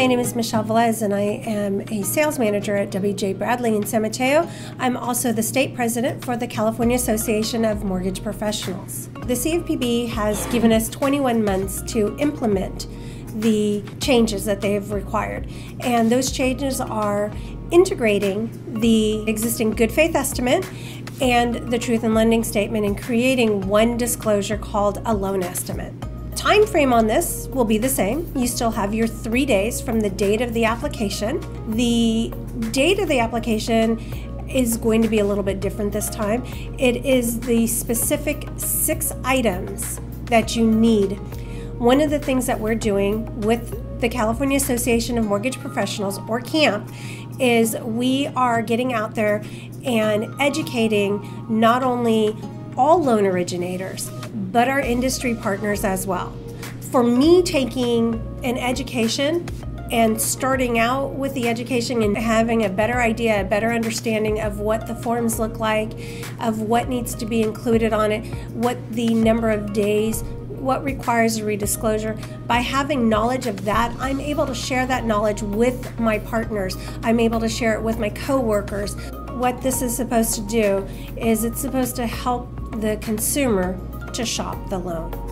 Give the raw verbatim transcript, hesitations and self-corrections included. my name is Michelle Velez, and I am a sales manager at W J Bradley in San Mateo. I'm also the state president for the California Association of Mortgage Professionals. The C F P B has given us twenty-one months to implement the changes that they have required, and those changes are integrating the existing good faith estimate and the truth in lending statement and creating one disclosure called a loan estimate. Time frame on this will be the same. You still have your three days from the date of the application. The date of the application is going to be a little bit different this time. It is the specific six items that you need. One of the things that we're doing with the California Association of Mortgage Professionals, or CAMP, is we are getting out there and educating not only all loan originators, but our industry partners as well. For me, taking an education and starting out with the education and having a better idea, a better understanding of what the forms look like, of what needs to be included on it, what the number of days, what requires a redisclosure. By having knowledge of that, I'm able to share that knowledge with my partners. I'm able to share it with my coworkers. What this is supposed to do is it's supposed to help the consumer to shop the loan.